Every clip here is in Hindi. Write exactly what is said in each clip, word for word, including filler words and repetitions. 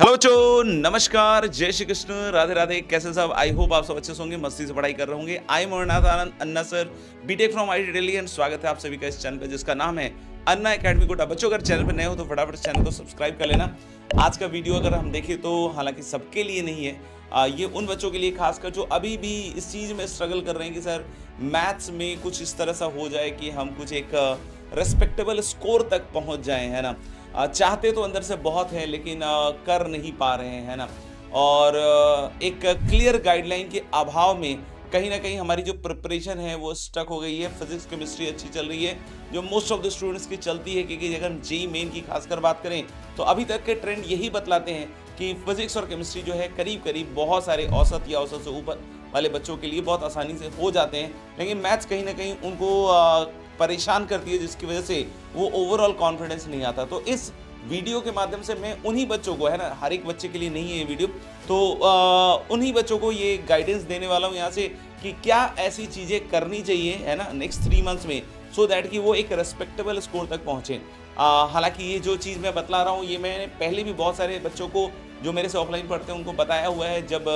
हेलो चो नमस्कार, जय श्री कृष्ण, राधे राधे। कैसे साहब? आई होप आप सब अच्छे होंगे, मस्ती से पढ़ाई कर रहे होंगे। I am Anna sir, BTech from IIT Delhi, and स्वागत है आप सभी का इस चैनल पे जिसका नाम है अन्ना एकेडमी कोटा। बच्चों अगर चैनल पे नए हो तो फटाफट चैनल को सब्सक्राइब कर लेना। आज का वीडियो अगर हम देखें तो हालांकि सबके लिए नहीं है, आ, ये उन बच्चों के लिए खासकर जो अभी भी इस चीज़ में स्ट्रगल कर रहे हैं कि सर मैथ्स में कुछ इस तरह सा हो जाए कि हम कुछ एक रेस्पेक्टेबल स्कोर तक पहुँच जाएँ, है ना। चाहते तो अंदर से बहुत है लेकिन कर नहीं पा रहे हैं, है ना। और एक क्लियर गाइडलाइन के अभाव में कहीं ना कहीं हमारी जो प्रिपरेशन है वो स्टक हो गई है। फिजिक्स केमिस्ट्री अच्छी चल रही है जो मोस्ट ऑफ द स्टूडेंट्स की चलती है, क्योंकि अगर हम जेई मेन की खासकर बात करें तो अभी तक के ट्रेंड यही बतलाते हैं कि फिजिक्स और केमिस्ट्री जो है करीब करीब बहुत सारे औसत या औसत से ऊपर वाले बच्चों के लिए बहुत आसानी से हो जाते हैं, लेकिन मैथ्स कहीं ना कहीं उनको परेशान करती है जिसकी वजह से वो ओवरऑल कॉन्फिडेंस नहीं आता। तो इस वीडियो के माध्यम से मैं उन्हीं बच्चों को, है ना, हर एक बच्चे के लिए नहीं है ये वीडियो, तो उन्हीं बच्चों को ये गाइडेंस देने वाला हूँ यहाँ से कि क्या ऐसी चीज़ें करनी चाहिए, है ना, नेक्स्ट थ्री मंथ्स में, सो so दैट कि वो एक रेस्पेक्टेबल स्कोर तक पहुँचें। हालांकि ये जो चीज़ मैं बतला रहा हूँ ये मैंने पहले भी बहुत सारे बच्चों को जो मेरे से ऑफलाइन पढ़ते हैं उनको बताया हुआ है। जब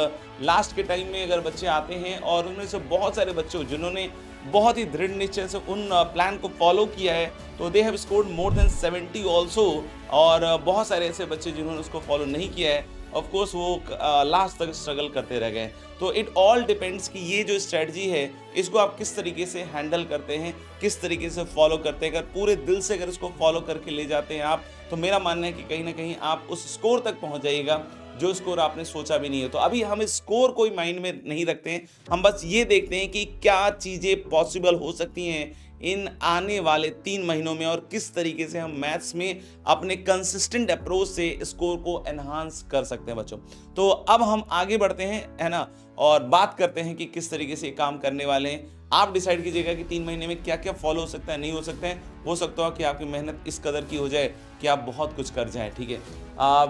लास्ट के टाइम में अगर बच्चे आते हैं और उनमें से बहुत सारे बच्चों जिन्होंने बहुत ही दृढ़ निश्चय से उन प्लान को फॉलो किया है तो they have scored more than seventy also, और बहुत सारे ऐसे बच्चे जिन्होंने उसको फॉलो नहीं किया है ऑफ कोर्स वो लास्ट तक स्ट्रगल करते रह गए। तो इट ऑल डिपेंड्स कि ये जो स्ट्रेटजी है इसको आप किस तरीके से हैंडल करते हैं, किस तरीके से फॉलो करते हैं। अगर पूरे दिल से अगर इसको फॉलो करके ले जाते हैं आप तो मेरा मानना है कि कहीं ना कहीं आप उस स्कोर तक पहुंच जाइएगा जो स्कोर आपने सोचा भी नहीं है। तो अभी हम इस स्कोर को माइंड में नहीं रखते हैं, हम बस ये देखते हैं कि क्या चीज़ें पॉसिबल हो सकती हैं इन आने वाले तीन महीनों में और किस तरीके से हम मैथ्स में अपने कंसिस्टेंट अप्रोच से स्कोर को एनहांस कर सकते हैं बच्चों। तो अब हम आगे बढ़ते हैं, है ना, और बात करते हैं कि किस तरीके से काम करने वाले हैं। आप डिसाइड कीजिएगा कि तीन महीने में क्या क्या फॉलो हो सकता है, नहीं हो सकता है, हो सकता हो कि आपकी मेहनत इस कदर की हो जाए कि आप बहुत कुछ कर जाए। ठीक है,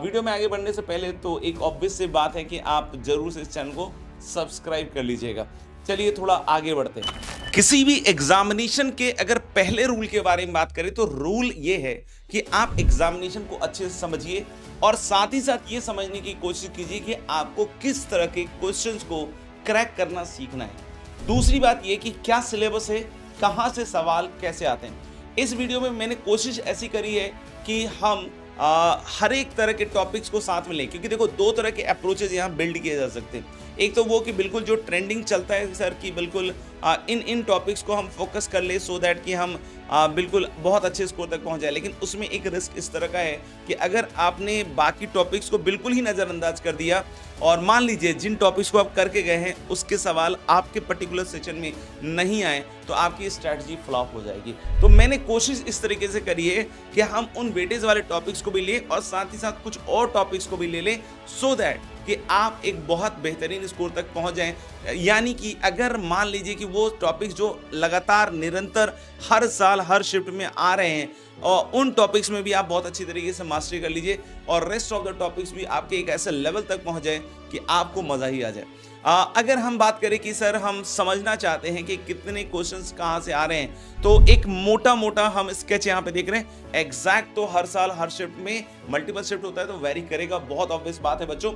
वीडियो में आगे बढ़ने से पहले तो एक ऑब्वियस सी बात है कि आप जरूर से इस चैनल को सब्सक्राइब कर लीजिएगा। चलिए थोड़ा आगे बढ़ते हैं। किसी भी एग्जामिनेशन के अगर पहले रूल के बारे में बात करें तो रूल ये है कि आप एग्जामिनेशन को अच्छे से समझिए और साथ ही साथ ये समझने की कोशिश कीजिए कि आपको किस तरह के क्वेश्चंस को क्रैक करना सीखना है। दूसरी बात ये कि क्या सिलेबस है, कहाँ से सवाल कैसे आते हैं। इस वीडियो में मैंने कोशिश ऐसी करी है कि हम आ, हर एक तरह के टॉपिक्स को साथ में लें, क्योंकि देखो दो तरह के अप्रोचेज यहाँ बिल्ड किए जा सकते हैं। एक तो वो कि बिल्कुल जो ट्रेंडिंग चलता है सर कि बिल्कुल आ, इन इन टॉपिक्स को हम फोकस कर ले सो दैट कि हम आ, बिल्कुल बहुत अच्छे स्कोर तक पहुँच जाए, लेकिन उसमें एक रिस्क इस तरह का है कि अगर आपने बाकी टॉपिक्स को बिल्कुल ही नज़रअंदाज कर दिया और मान लीजिए जिन टॉपिक्स को आप करके गए हैं उसके सवाल आपके पर्टिकुलर सेशन में नहीं आए तो आपकी स्ट्रैटेजी फ्लॉप हो जाएगी। तो मैंने कोशिश इस तरीके से करी है कि हम उन वेटेज वाले टॉपिक्स को भी लें और साथ ही साथ कुछ और टॉपिक्स को भी ले लें सो दैट कि आप एक बहुत बेहतरीन स्कोर तक पहुंच जाएं। यानी कि अगर मान लीजिए कि वो टॉपिक्स जो लगातार निरंतर हर साल हर शिफ्ट में आ रहे हैं और उन टॉपिक्स में भी आप बहुत अच्छी तरीके से मास्टरी कर लीजिए और रेस्ट ऑफ द टॉपिक्स भी आपके एक ऐसे लेवल तक पहुंच जाए कि आपको मज़ा ही आ जाए। आ, अगर हम बात करें कि सर हम समझना चाहते हैं कि कितने क्वेश्चंस कहाँ से आ रहे हैं तो एक मोटा मोटा हम स्केच यहाँ पे देख रहे हैं। एग्जैक्ट तो हर साल हर शिफ्ट में मल्टीपल शिफ्ट होता है तो वेरी करेगा, बहुत ऑब्वियस बात है बच्चों,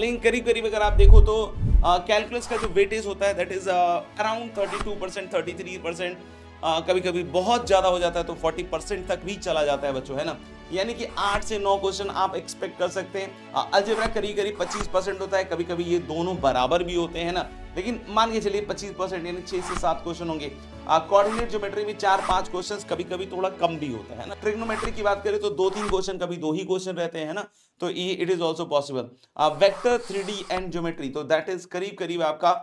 लेकिन करीब करीब अगर आप देखो तो कैलकुलस का जो वेटेज होता है that is around thirty two percent, thirty three percent, कभी कभी बहुत ज़्यादा हो जाता है तो फोर्टी परसेंट तक भी चला जाता है बच्चों, है ना। यानी कि आठ से नौ क्वेश्चन आप एक्सपेक्ट कर सकते हैं। अलजेब्रा करीब करीब पच्चीस परसेंट होता है, कभी कभी ये दोनों बराबर भी होते हैं ना, लेकिन मान के चलिए पच्चीस परसेंट यानी छः से सात क्वेश्चन होंगे। कोऑर्डिनेट ज्योमेट्री में चार पांच क्वेश्चंस, कभी कभी थोड़ा कम भी होता है ना। ट्रिग्नोमेट्री की बात करें तो दो तीन क्वेश्चन, कभी दो ही क्वेश्चन रहते हैं ना, तो ये it is also possible. Vector, three D and geometry तो दैट इज़ करीब करीब आपका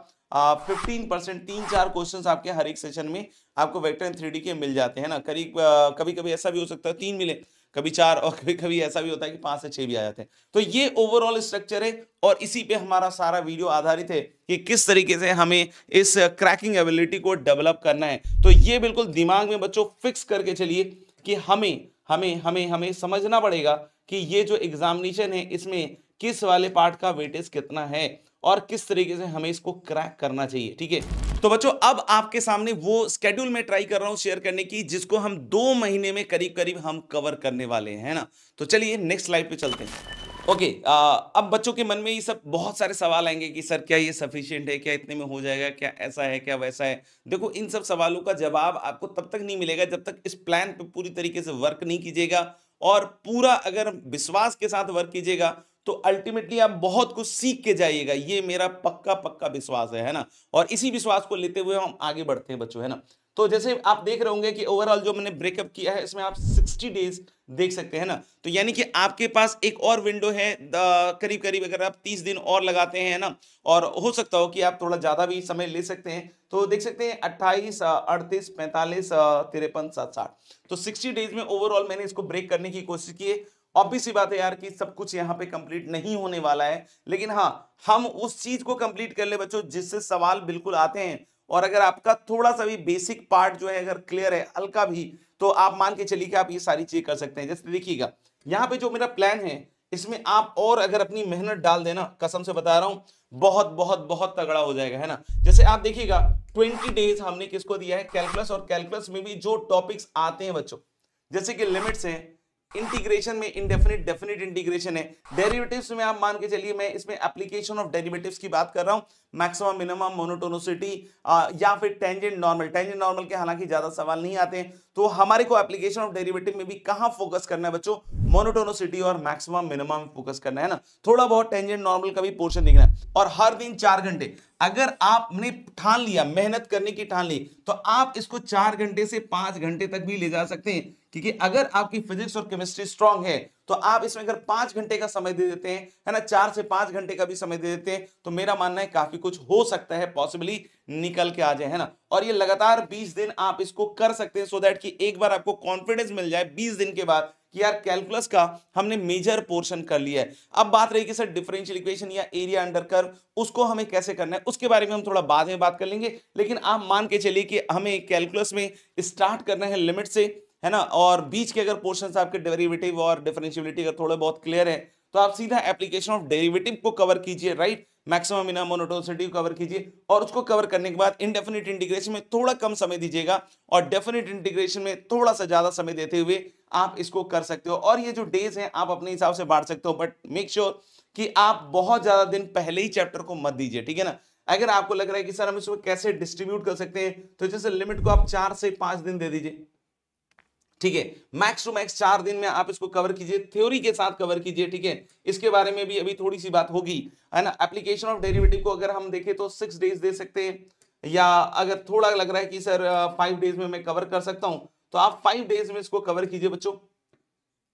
फिफ्टीन परसेंट, तीन चार क्वेश्चंस आपके हर एक सेशन में आपको वेक्टर एंड थ्री डी के मिल जाते हैं ना। करीब कभी कभी ऐसा भी हो सकता है तीन मिले, कभी चार, और कभी कभी ऐसा भी होता है कि पाँच से छः भी आ जाते हैं। तो ये ओवरऑल स्ट्रक्चर है और इसी पे हमारा सारा वीडियो आधारित है कि किस तरीके से हमें इस क्रैकिंग एबिलिटी को डेवलप करना है। तो ये बिल्कुल दिमाग में बच्चों फिक्स करके चलिए कि हमें हमें हमें हमें समझना पड़ेगा कि ये जो एग्जामिनेशन है इसमें किस वाले पार्ट का वेटेज कितना है और किस तरीके से हमें इसको क्रैक करना चाहिए। ठीक है, तो बच्चों अब आपके सामने वो स्केड्यूल में ट्राई कर रहा हूं शेयर करने की जिसको हम दो महीने में करीब करीब हम कवर करने वाले हैं ना। तो चलिए नेक्स्ट स्लाइड पे चलते हैं। ओके okay, अब बच्चों के मन में ये सब बहुत सारे सवाल आएंगे कि सर क्या ये सफिशिएंट है, क्या इतने में हो जाएगा, क्या ऐसा है, क्या वैसा है। देखो, इन सब सवालों का जवाब आपको तब तक नहीं मिलेगा जब तक इस प्लान पे पूरी तरीके से वर्क नहीं कीजिएगा और पूरा अगर विश्वास के साथ वर्क कीजिएगा तो अल्टीमेटली आप बहुत कुछ सीख के जाइएगा। ये मेरा पक्का पक्का विश्वास है, है ना। और इसी विश्वास को लेते हुए हम आगे बढ़ते हैं बच्चों, है ना। तो जैसे आप देख रहे होंगे कि ओवरऑल जो मैंने ब्रेकअप किया है इसमें आप साठ डेज देख सकते हैं ना। तो यानी कि आपके पास एक और विंडो है, करीब करीब अगर आप तीस दिन और लगाते हैं ना, और हो सकता हो कि आप थोड़ा ज़्यादा भी समय ले सकते हैं। तो देख सकते हैं अट्ठाईस, अड़तीस, पैंतालीस, तिरपन, साठ। तो साठ डेज में ओवरऑल मैंने इसको ब्रेक करने की कोशिश की है। ऑब्वियस सी बात है यार कि सब कुछ यहाँ पे कंप्लीट नहीं होने वाला है, लेकिन हाँ हम उस चीज़ को कंप्लीट कर ले बच्चों जिससे सवाल बिल्कुल आते हैं। और अगर आपका थोड़ा सा भी बेसिक पार्ट जो है अगर क्लियर है हल्का भी, तो आप मान के चलिए कि आप ये सारी चीज़ें कर सकते हैं। जैसे देखिएगा यहाँ पे जो मेरा प्लान है इसमें आप और अगर अपनी मेहनत डाल देना, कसम से बता रहा हूँ, बहुत बहुत बहुत तगड़ा हो जाएगा, है ना। जैसे आप देखिएगा बीस डेज हमने किसको दिया है, कैलकुलस। और कैलकुलस में भी जो टॉपिक्स आते हैं बच्चों जैसे कि लिमिट्स हैं, इंटीग्रेशन में इंडेफिनिट डेफिनिट इंटीग्रेशन है, डेरिवेटिव्स में आप मान के चलिए, मैं इसमें एप्लीकेशन ऑफ डेरिवेटिव्स की बात कर रहा हूँ, मैक्सिमम मिनिमम मोनोटोनोसिटी या फिर टेंजेंट नॉर्मल। टेंजेंट नॉर्मल के हालांकि ज्यादा सवाल नहीं आते हैं, तो हमारे को एप्लीकेशन ऑफ डेरिवेटिव में भी कहाँ फोकस करना है बच्चों, मोनोटोनोसिटी और मैक्सिमम मिनिमम फोकस करना है ना। थोड़ा बहुत टेंजेंट नॉर्मल का भी पोर्शन देखना है। और हर दिन चार घंटे, अगर आपने ठान लिया, मेहनत करने की ठान ली, तो आप इसको चार घंटे से पांच घंटे तक भी ले जा सकते हैं, क्योंकि अगर आपकी फिजिक्स और केमिस्ट्री स्ट्रांग है तो आप इसमें अगर पांच घंटे का समय दे देते हैं, है ना, चार से पांच घंटे का भी समय दे देते हैं, तो मेरा मानना है काफी कुछ हो सकता है, पॉसिबली निकल के आ जाए, है ना। और ये लगातार बीस दिन आप इसको कर सकते हैं, सो दैट कि एक बार आपको कॉन्फिडेंस मिल जाए बीस दिन के बाद कि यार कैलकुलस का हमने मेजर पोर्शन कर लिया है। अब बात रही कि सर डिफरेंशियल इक्वेशन या एरिया अंडर कर्व उसको हमें कैसे करना है, उसके बारे में हम थोड़ा बाद में बात कर लेंगे, लेकिन आप मान के चलिए कि हमें कैलकुलस में स्टार्ट करना है लिमिट से, है ना, और बीच के अगर पोर्शन आपके डेरिवेटिव और डिफरेंशियबिलिटी अगर थोड़े बहुत क्लियर है तो आप सीधा एप्लीकेशन ऑफ डेरिवेटिव को कवर कीजिए, राइट, मैक्सिमम मिनिमम मोनोटोनिसिटी को कवर कीजिए। और उसको कवर करने के बाद इंडेफिनिट इंटीग्रेशन में थोड़ा कम समय दीजिएगा और डेफिनिट इंटीग्रेशन में थोड़ा सा ज़्यादा समय देते हुए आप इसको कर सकते हो। और ये जो डेज हैं आप अपने हिसाब से बांट सकते हो, बट मेक श्योर कि आप बहुत ज़्यादा दिन पहले ही चैप्टर को मत दीजिए, ठीक है ना। अगर आपको लग रहा है कि सर हम इसको कैसे डिस्ट्रीब्यूट कर सकते हैं, तो जैसे लिमिट को आप चार से पाँच दिन दे दीजिए, ठीक है, मैक्स टू मैक्स चार दिन में आप इसको कवर कीजिए, थ्योरी के साथ कवर कीजिए, ठीक है। इसके बारे में भी अभी थोड़ी सी बात होगी, है ना। एप्लीकेशन ऑफ डेरिवेटिव को अगर हम देखें तो सिक्स डेज दे सकते हैं, या अगर थोड़ा लग रहा है कि सर फाइव डेज में मैं कवर कर सकता हूं तो आप फाइव डेज में इसको कवर कीजिए बच्चों,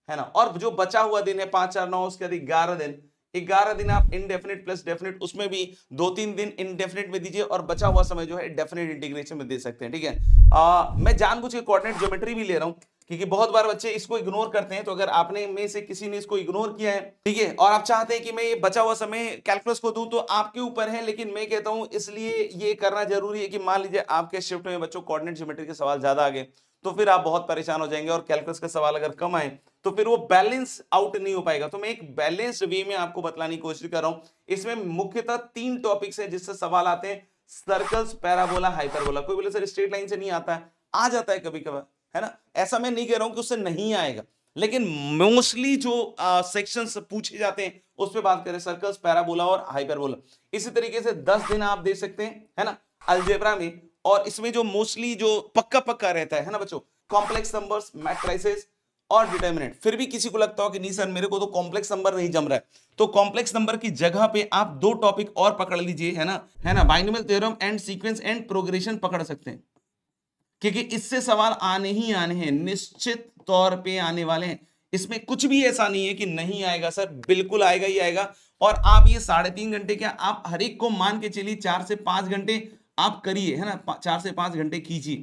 है ना। और जो बचा हुआ दिन है पाँच चार नौ उसके बाद ग्यारह दिन ग्यारह दिन आप इनडेफिनिट प्लस डेफिनेट, उसमें भी दो तीन दिन इनडेफिनिट में दीजिए और बचा हुआ समय जो है डेफिनेट इंटीग्रेशन में दे सकते हैं, ठीक है। आ, मैं जानबूझ के कोऑर्डिनेट ज्योमेट्री भी ले रहा हूँ क्योंकि बहुत बार बच्चे इसको इग्नोर करते हैं, तो अगर आपने में से किसी ने इसको इग्नोर किया है, ठीक है, और आप चाहते हैं कि मैं ये बचा हुआ समय कैलकुलस को दूं तो आपके ऊपर है, लेकिन मैं कहता हूं इसलिए ये करना जरूरी है कि मान लीजिए आपके शिफ्ट में बच्चों कोऑर्डिनेट ज्योमेट्री के सवाल ज्यादा आ गए तो फिर आप बहुत परेशान हो जाएंगे, और कैलकुलस के सवाल अगर कम आए तो फिर वो बैलेंस आउट नहीं हो पाएगा। तो मैं एक बैलेंस्ड वे में आपको बतलाने की कोशिश कर रहा हूँ। इसमें मुख्यतः तीन टॉपिक्स हैं जिससे सवाल आते हैं, सर्कल्स, पैराबोला, हाइपरबोला। कोई बोले सर स्ट्रेट लाइन से नहीं आता है, आ जाता है कभी कभार, है ना, ऐसा मैं नहीं कह रहा हूँ कि उससे नहीं आएगा, लेकिन मोस्टली जो सेक्शंस पूछे जाते हैं उस पर बात करें सर्कल्स, पैराबोला और हाइपरबोला। इसी तरीके से दस दिन आप दे सकते हैं, है ना, अलजेब्रा में। और इसमें जो मोस्टली जो पक्का पक्का रहता है, है ना बच्चों, कॉम्प्लेक्स नंबर्स, मैट्रिसेस और डिटर्मिनेंट। फिर भी किसी को लगता हो कि नहीं सर मेरे को तो कॉम्प्लेक्स नंबर नहीं जम रहा है, तो कॉम्प्लेक्स नंबर की जगह पे आप दो टॉपिक और पकड़ लीजिए, है ना, है ना, binomial theorem and sequence and progression पकड़ सकते हैं, क्योंकि इससे सवाल आने ही आने हैं, निश्चित तौर पे आने वाले हैं। इसमें कुछ भी ऐसा नहीं है कि नहीं आएगा सर, बिल्कुल आएगा ही आएगा। और आप ये साढ़े तीन घंटे क्या, आप हर एक को मान के चलिए चार से पांच घंटे आप करिए, है ना, चार से पांच घंटे कीजिए,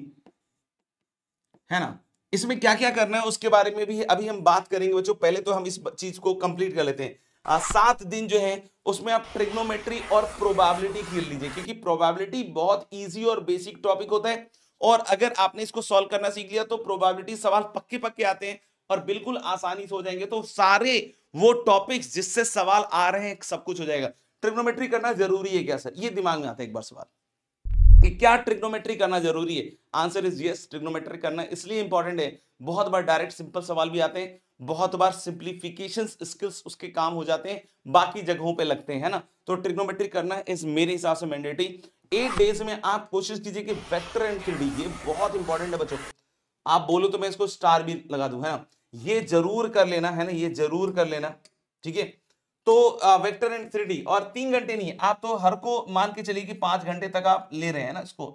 है ना। इसमें क्या क्या करना है उसके बारे में भी अभी हम बात करेंगे बच्चों, पहले तो हम इस चीज को कंप्लीट कर लेते हैं। आ, सात दिन जो है उसमें आप ट्रिग्नोमेट्री और प्रोबेबिलिटी खेल लीजिए, क्योंकि प्रोबेबिलिटी बहुत इजी और बेसिक टॉपिक होता है, और अगर आपने इसको सॉल्व करना सीख लिया तो प्रोबेबिलिटी सवाल पक्के पक्के आते हैं और बिल्कुल आसानी से हो जाएंगे। तो सारे वो टॉपिक्स जिससे सवाल आ रहे हैं सब कुछ हो जाएगा। ट्रिग्नोमेट्री करना जरूरी है क्या सर, ये दिमाग में आता है एक बार सवाल, कि क्या ट्रिग्नोमेट्री करना जरूरी है? आंसर इज यस, ट्रिग्नोमेट्री करना इसलिए इंपॉर्टेंट है, बहुत बार डायरेक्ट सिंपल सवाल भी आते हैं, बहुत बार सिंप्लीफिकेशन स्किल्स उसके काम हो जाते हैं, बाकी जगहों पे लगते हैं ना। तो ट्रिग्नोमेट्री करना इज मेरे हिसाब से मैंडेटरी। एट डेज में आप कोशिश कीजिए कि वेक्टर एंड थ्री डी, ये बहुत इंपॉर्टेंट है बच्चों। आप बोलो तो मैं इसको स्टार भी लगा दूं, है ना, ये जरूर कर लेना, है ना, ये जरूर कर लेना, ठीक है। तो वेक्टर एंड थ्री डी, और तीन घंटे नहीं, आप तो हर को मान के चलिए कि पांच घंटे तक आप ले रहे हैं ना, इसको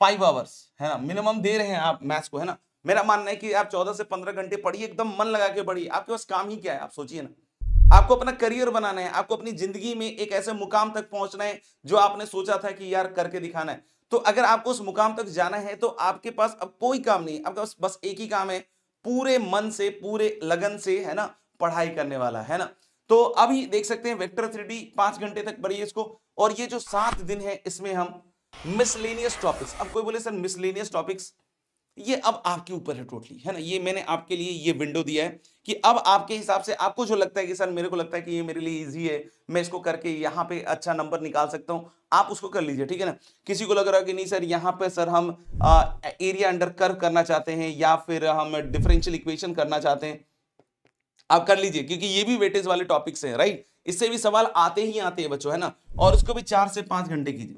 फाइव आवर्स है ना मिनिमम दे रहे हैं आप मैथ्स को, है ना। मेरा मानना है कि आप चौदह से पंद्रह घंटे पढ़िए, एकदम मन लगा के पढ़िए। आपके पास काम ही क्या है, आप सोचिए ना। आपको अपना करियर बनाना है, आपको अपनी जिंदगी में एक ऐसे मुकाम तक पहुंचना है जो आपने सोचा था कि यार करके दिखाना है। तो अगर आपको उस मुकाम तक जाना है तो आपके पास अब कोई काम नहीं है, आपके पास बस एक ही काम है, पूरे मन से पूरे लगन से, है ना, पढ़ाई करने वाला, है ना। तो अभी देख सकते हैं वेक्टर थ्री डी पांच घंटे तक पढ़िए इसको। और ये जो सात दिन है इसमें हम मिसलेनियस टॉपिक्स, अब कोई बोले सर मिसलेनियस टॉपिक्स, ये अब आपके ऊपर है टोटली, है ना। ये मैंने आपके लिए ये विंडो दिया है कि अब आपके हिसाब से आपको जो लगता है कि सर मेरे को लगता है कि ये मेरे लिए इजी है, मैं इसको करके यहाँ पे अच्छा नंबर निकाल सकता हूँ, आप उसको कर लीजिए, ठीक है ना। किसी को लग रहा है कि नहीं सर यहाँ पे सर हम आ, एरिया अंडर कर्व करना चाहते हैं या फिर हम डिफरेंशियल इक्वेशन करना चाहते हैं, आप कर लीजिए, क्योंकि ये भी वेटेज वाले टॉपिक्स हैं, राइट। इससे भी सवाल आते ही आते हैं बच्चों, है ना। और उसको भी चार से पांच घंटे कीजिए,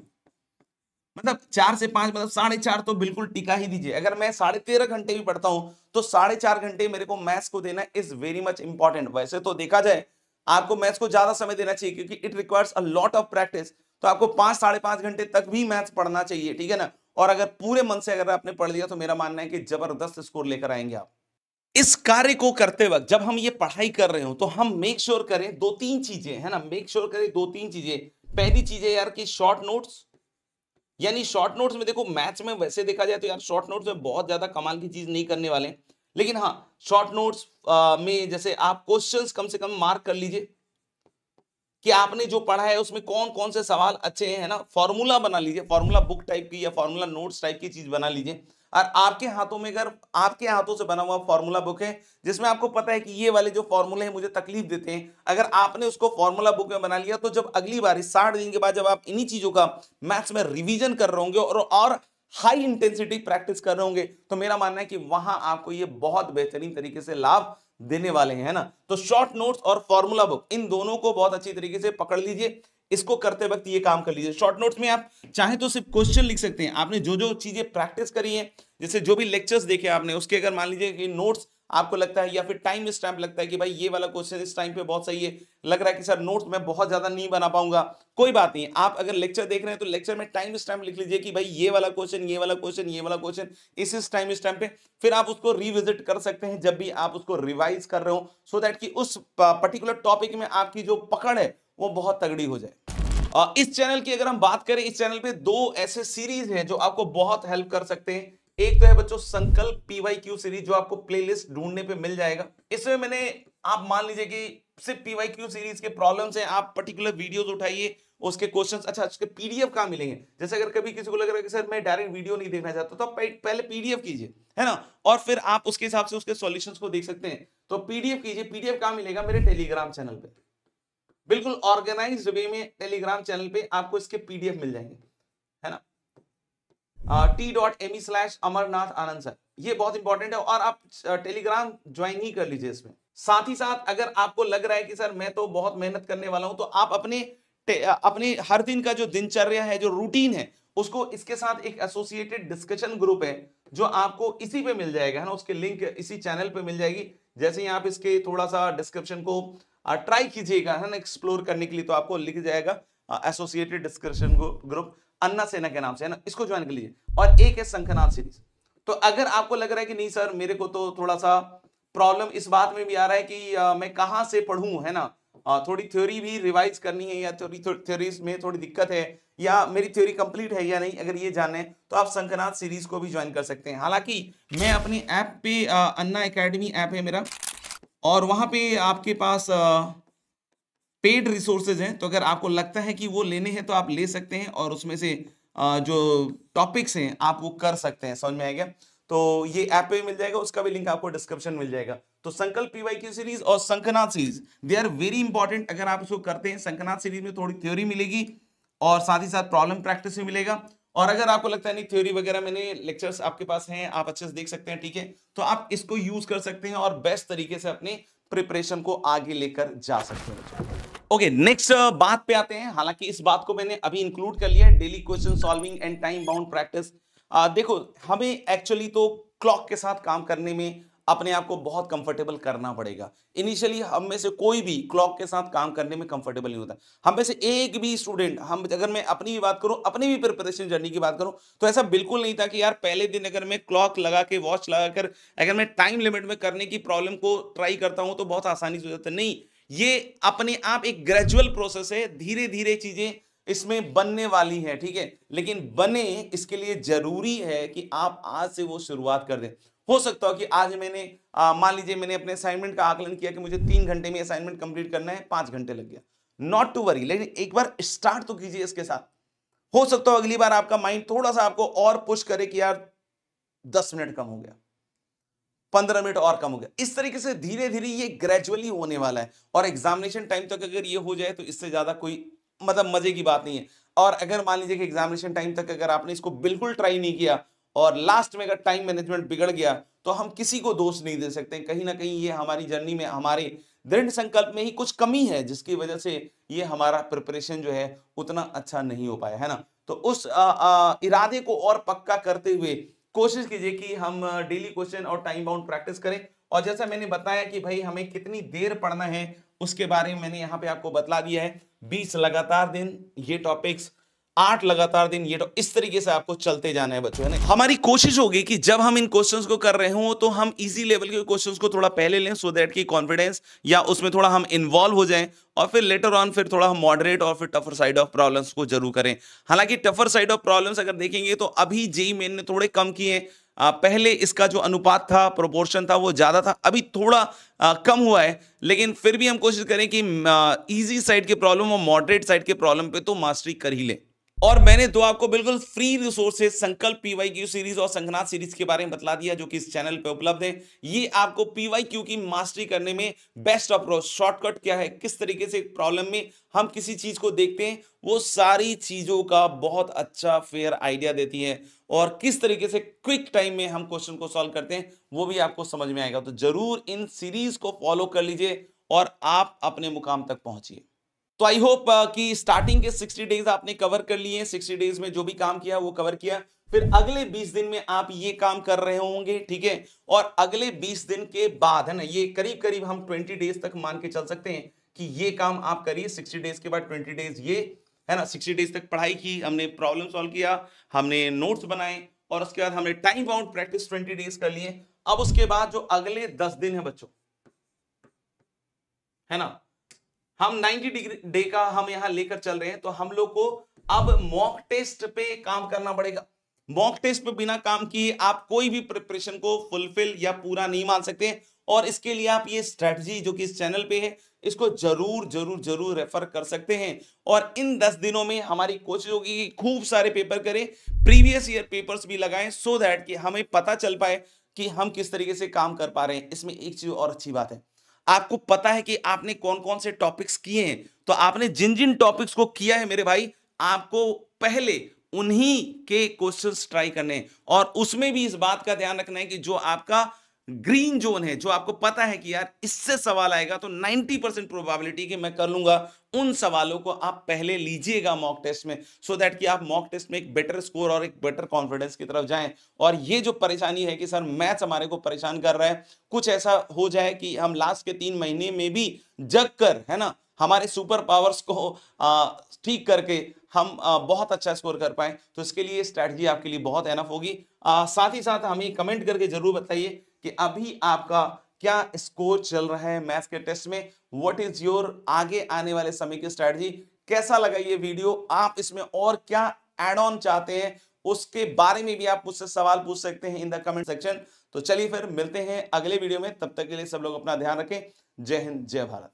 मतलब चार से पांच मतलब साढ़े चार तो बिल्कुल टिका ही दीजिए। अगर मैं साढ़े तेरह घंटे भी पढ़ता हूं तो साढ़े चार घंटे मेरे को मैथ्स को देना इज वेरी मच इंपॉर्टेंट। वैसे तो देखा जाए आपको मैथ्स को ज्यादा समय देना चाहिए क्योंकि it requires a lot of practice, तो आपको पांच साढ़े पांच घंटे तक भी मैथ्स पढ़ना चाहिए, ठीक है ना। और अगर पूरे मन से अगर आपने पढ़ लिया तो मेरा मानना है कि जबरदस्त स्कोर लेकर आएंगे आप। इस कार्य को करते वक्त जब हम ये पढ़ाई कर रहे हो तो हम मेक श्योर करें दो तीन चीजें, है ना, मेक श्योर करें दो तीन चीजें। पहली चीज है यार कि शॉर्ट नोट्स, यानी शॉर्ट नोट्स में देखो मैथ्स में वैसे देखा जाए तो यार शॉर्ट नोट्स में बहुत ज्यादा कमाल की चीज नहीं करने वाले, लेकिन हाँ शॉर्ट नोट्स में जैसे आप क्वेश्चंस कम से कम मार्क कर लीजिए कि आपने जो पढ़ा है उसमें कौन कौन से सवाल अच्छे हैं, है ना। फॉर्मूला बना लीजिए, फॉर्मूला बुक टाइप की या फॉर्मूला नोट्स टाइप की चीज बना लीजिए। और आपके हाथों में अगर आपके हाथों से बना हुआ फॉर्मूला बुक है जिसमें आपको पता है कि ये वाले जो फॉर्मूले हैं मुझे तकलीफ देते हैं, अगर आपने उसको फॉर्मूला बुक में बना लिया तो जब अगली बार साठ दिन के बाद जब आप इन्हीं चीजों का मैथ्स में रिवीजन कर रहे होंगे और, और हाई इंटेंसिटी प्रैक्टिस कर रहे होंगे तो मेरा मानना है कि वहां आपको ये बहुत बेहतरीन तरीके से लाभ देने वाले हैं, है ना। तो शॉर्ट नोट्स और फॉर्मूला बुक, इन दोनों को बहुत अच्छी तरीके से पकड़ लीजिए, इसको करते वक्त ये काम कर लीजिए। शॉर्ट नोट्स में आप चाहे तो सिर्फ क्वेश्चन लिख सकते हैं, आपने जो जो चीजें प्रैक्टिस करी है, जैसे जो भी लेक्चर्स देखे आपने उसके अगर मान लीजिए कि नोट्स आपको लगता है या फिर टाइम स्टैम्प लगता है कि भाई ये वाला क्वेश्चन इस टाइम पे बहुत सही है, लग रहा है कि सर नोट्स मैं बहुत ज्यादा नहीं बना पाऊंगा, कोई बात नहीं, आप अगर लेक्चर देख रहे हैं तो लेक्चर में टाइम स्टैम्प लिख लीजिए कि भाई ये वाला क्वेश्चन ये वाला क्वेश्चन ये वाला क्वेश्चन इस इस टाइम स्टैम्प पे, फिर आप उसको रिविजिट कर सकते हैं जब भी आप उसको रिवाइज कर रहे हो, सो दैट कि उस पर्टिकुलर टॉपिक में आपकी जो पकड़ है वो बहुत तगड़ी हो जाए। इस चैनल की अगर हम बात करें, इस चैनल पे दो ऐसे सीरीज हैं जो आपको बहुत हेल्प कर सकते हैं। एक तो है बच्चों संकल्प पीवाईक्यू सीरीज, जो आपको प्लेलिस्ट ढूंढने पे मिल जाएगा। इसमें मैंने आप मान लीजिए कि सिर्फ पीवाईक्यू सीरीज के प्रॉब्लम्स हैं, आप पर्टिकुलर वीडियोस उठाइए, उसके क्वेश्चंस, अच्छा उसके पीडीएफ कहाँ मिलेंगे, जैसे अगर कभी किसी को लग रहा है कि सर मैं डायरेक्ट वीडियो नहीं देखना चाहता तो पहले पीडीएफ कीजिए, है ना, और फिर आप उसके हिसाब से उसके सॉल्यूशंस को देख सकते हैं। तो पीडीएफ कीजिए, पीडीएफ कहाँ मिलेगा, मेरे टेलीग्राम चैनल पे, बिल्कुल ऑर्गेनाइज्ड वे में टेलीग्राम चैनल पे आपको इसके पीडीएफ मिल जाएंगे, है ना। T dot M E slash Amarnath Anand sir, ये बहुत इंपॉर्टेंट है और आप टेलीग्राम ज्वाइन ही कर लीजिए इसमें। साथ ही साथ अगर आपको लग रहा है कि सर मैं तो बहुत मेहनत करने वाला हूं, तो आप अपने अपने हर दिन का जो दिनचर्या है, जो रूटीन है, उसको इसके साथ एक एसोसिएटेड डिस्कशन ग्रुप है जो आपको इसी पे मिल जाएगा, है ना, उसके लिंक इसी चैनल पे मिल जाएगी। जैसे ही आप इसके थोड़ा सा डिस्क्रिप्शन को ट्राई कीजिएगा, है ना, एक्सप्लोर करने के लिए, तो आपको लिख जाएगा एसोसिएटेड डिस्कशन ग्रुप अन्ना सेना के नाम से, है ना, इसको ज्वाइन कर लीजिए। और एक है शंकरनाथ सीरीज। तो अगर आपको लग रहा है कि नहीं सर मेरे को तो थोड़ा सा प्रॉब्लम इस बात में भी आ रहा है कि आ, मैं कहाँ से पढ़ूं, है ना, आ, थोड़ी थ्योरी भी रिवाइज करनी है या थ्योरी थ्योरीज में थोड़ी दिक्कत है या मेरी थ्योरी कंप्लीट है या नहीं, अगर ये जानना है तो आप शंकरनाथ सीरीज को भी ज्वाइन कर सकते हैं। हालांकि मैं अपनी ऐप पे, अन्ना एकेडमी ऐप है मेरा, और वहाँ पे आपके पास पेड रिसोर्सेज हैं, तो अगर आपको लगता है कि वो लेने हैं तो आप ले सकते हैं और उसमें से आ, जो टॉपिक्स हैं आप वो कर सकते हैं, समझ में आएगा। तो ये ऐप पे मिल जाएगा, उसका भी लिंक आपको डिस्क्रिप्शन मिल जाएगा। तो संकल्प पीवाईक्यू सीरीज और Shankarnath series, they are very important. अगर आप इसको करते हैं, शंकरनाथ सीरीज में थोड़ी थ्योरी मिलेगी और साथ ही साथ प्रॉब्लम प्रैक्टिस भी मिलेगा। और अगर आपको लगता है नहीं थ्योरी वगैरह मैंने लेक्चर्स आपके पास हैं, आप अच्छे से देख सकते हैं, ठीक है, तो आप इसको यूज कर सकते हैं और बेस्ट तरीके से अपने प्रिपरेशन को आगे लेकर जा सकते हैं। ओके, नेक्स्ट बात पे आते हैं। हालांकि इस बात को मैंने अभी इंक्लूड कर लिया है, daily question solving and time bound practice. देखो, हमें एक्चुअली तो क्लॉक के साथ काम करने में अपने आप को बहुत कंफर्टेबल करना पड़ेगा। इनिशियली हम में से कोई भी क्लॉक के साथ काम करने में कंफर्टेबल नहीं होता। हम में से एक भी स्टूडेंट, हम अगर मैं अपनी भी बात करूं, अपनी भी प्रिपरेशन जर्नी की बात करूं, तो ऐसा बिल्कुल नहीं था कि यार पहले दिन अगर मैं क्लॉक लगा के वॉच लगा कर अगर मैं टाइम लिमिट में करने की प्रॉब्लम को ट्राई करता हूं तो बहुत आसानी से हो जाता है। नहीं, ये अपने आप एक ग्रेजुअल प्रोसेस है, धीरे धीरे चीजें इसमें बनने वाली है, ठीक है। लेकिन बने इसके लिए जरूरी है कि आप आज से वो शुरुआत कर दें। हो सकता हो कि आज मैंने मान लीजिए मैंने अपने असाइनमेंट का आकलन किया कि मुझे तीन घंटे में असाइनमेंट कंप्लीट करना है, पांच घंटे लग गया, नॉट टू वरी, लेकिन एक बार स्टार्ट तो कीजिए इसके साथ। हो सकता हो अगली बार आपका माइंड थोड़ा सा आपको और पुश करे कि यार दस मिनट कम हो गया, पंद्रह मिनट और कम हो गया। इस तरीके से धीरे धीरे ये ग्रेजुअली होने वाला है। और एग्जामिनेशन टाइम तक अगर ये हो जाए तो इससे ज्यादा कोई मतलब मजे की बात नहीं है। और अगर मान लीजिए कि एग्जामिनेशन टाइम तक अगर आपने इसको बिल्कुल ट्राई नहीं किया और लास्ट में अगर टाइम मैनेजमेंट बिगड़ गया तो हम किसी को दोष नहीं दे सकते। कहीं ना कहीं ये हमारी जर्नी में, हमारे दृढ़ संकल्प में ही कुछ कमी है, जिसकी वजह से ये हमारा प्रिपरेशन जो है उतना अच्छा नहीं हो पाया है ना। तो उस आ, आ, इरादे को और पक्का करते हुए कोशिश कीजिए कि हम डेली क्वेश्चन और टाइम बाउंड प्रैक्टिस करें। और जैसा मैंने बताया कि भाई हमें कितनी देर पढ़ना है उसके बारे में मैंने यहाँ पे आपको बतला दिया है। बीस लगातार दिन ये टॉपिक्स, आठ लगातार दिन ये, तो इस तरीके से आपको चलते जाना है बच्चों, है ना। हमारी कोशिश होगी कि जब हम इन क्वेश्चंस को कर रहे हो तो हम इजी लेवल के क्वेश्चंस को थोड़ा पहले लें, सो दैट कि कॉन्फिडेंस या उसमें थोड़ा हम इन्वॉल्व हो जाएं, और फिर लेटर ऑन फिर थोड़ा हम मॉडरेट और फिर टफर साइड ऑफ प्रॉब्लम्स को जरूर करें। हालांकि टफर साइड ऑफ प्रॉब्लम्स अगर देखेंगे तो अभी जेईई मेन ने थोड़े कम किए, पहले इसका जो अनुपात था, प्रोपोर्शन था, वो ज़्यादा था, अभी थोड़ा आ, कम हुआ है। लेकिन फिर भी हम कोशिश करें कि ईजी साइड के प्रॉब्लम और मॉडरेट साइड के प्रॉब्लम पे तो मास्टरी कर ही लें। और मैंने तो आपको बिल्कुल free resources Sankalp PYQ series और शंकरनाथ सीरीज के बारे में बतला दिया, जो कि इस चैनल पे उपलब्ध है। ये आपको पीवाईक्यू की मास्टरी करने में बेस्ट अप्रोच, शॉर्टकट क्या है, किस तरीके से प्रॉब्लम में हम किसी चीज को देखते हैं, वो सारी चीजों का बहुत अच्छा फेयर आइडिया देती है। और किस तरीके से क्विक टाइम में हम क्वेश्चन को सॉल्व करते हैं वो भी आपको समझ में आएगा। तो जरूर इन सीरीज को फॉलो कर लीजिए और आप अपने मुकाम तक पहुंचिए। तो आई होप कि स्टार्टिंग के साठ डेज आपने कवर कर लिए। साठ डेज में जो भी काम किया वो कवर किया, फिर अगले बीस दिन में आप ये काम कर रहे होंगे, ठीक है। और अगले बीस दिन के बाद है ना, ये करीब करीब हम बीस डेज तक मान के चल सकते हैं कि ये काम आप करिए। साठ डेज के बाद बीस डेज ये है ना, साठ डेज तक पढ़ाई की, हमने प्रॉब्लम सॉल्व किया, हमने नोट्स बनाए, और उसके बाद हमने टाइम बाउंड प्रैक्टिस बीस डेज कर लिए। अब उसके बाद जो अगले दस दिन है बच्चों, है ना, हम नब्बे डिग्री डे का हम यहाँ लेकर चल रहे हैं। तो हम लोग को अब मॉक टेस्ट पे काम करना पड़ेगा। मॉक टेस्ट पे बिना काम किए आप कोई भी प्रिपरेशन को फुलफिल या पूरा नहीं मान सकते हैं। और इसके लिए आप ये स्ट्रेटजी जो कि इस चैनल पे है इसको जरूर जरूर जरूर रेफर कर सकते हैं। और इन दस दिनों में हमारी कोशिश होगी कि खूब सारे पेपर करें, प्रीवियस ईयर पेपर्स भी लगाएं, सो दैट कि हमें पता चल पाए कि हम किस तरीके से काम कर पा रहे हैं। इसमें एक चीज और अच्छी बात है, आपको पता है कि आपने कौन कौन से टॉपिक्स किए हैं। तो आपने जिन जिन टॉपिक्स को किया है मेरे भाई, आपको पहले उन्हीं के क्वेश्चंस ट्राई करने हैं। और उसमें भी इस बात का ध्यान रखना है कि जो आपका ग्रीन जोन है, जो आपको पता है कि यार इससे सवाल आएगा तो नब्बे परसेंट प्रोबेबिलिटी कि मैं कर लूंगा, उन सवालों को आप पहले लीजिएगा मॉक टेस्ट में, सो दैट कि आप मॉक टेस्ट में एक बेटर स्कोर और एक बेटर कॉन्फिडेंस की तरफ जाएं। और ये जो परेशानी है कि सर मैथ्स हमारे को परेशान कर रहा है, कुछ ऐसा हो जाए कि हम लास्ट के तीन महीने में भी जग कर, है ना, हमारे सुपर पावर्स को ठीक करके हम आ, बहुत अच्छा स्कोर कर पाए। तो इसके लिए स्ट्रैटेजी आपके लिए बहुत एनफ होगी। आ, साथ ही साथ हमें कमेंट करके जरूर बताइए कि अभी आपका क्या स्कोर चल रहा है मैथ्स के टेस्ट में, व्हाट इज योर आगे आने वाले समय की स्ट्रैटेजी, कैसा लगा ये वीडियो, आप इसमें और क्या एड ऑन चाहते हैं, उसके बारे में भी आप मुझसे सवाल पूछ सकते हैं इन द कमेंट सेक्शन। तो चलिए फिर मिलते हैं अगले वीडियो में, तब तक के लिए सब लोग अपना ध्यान रखें। जय हिंद, जय भारत।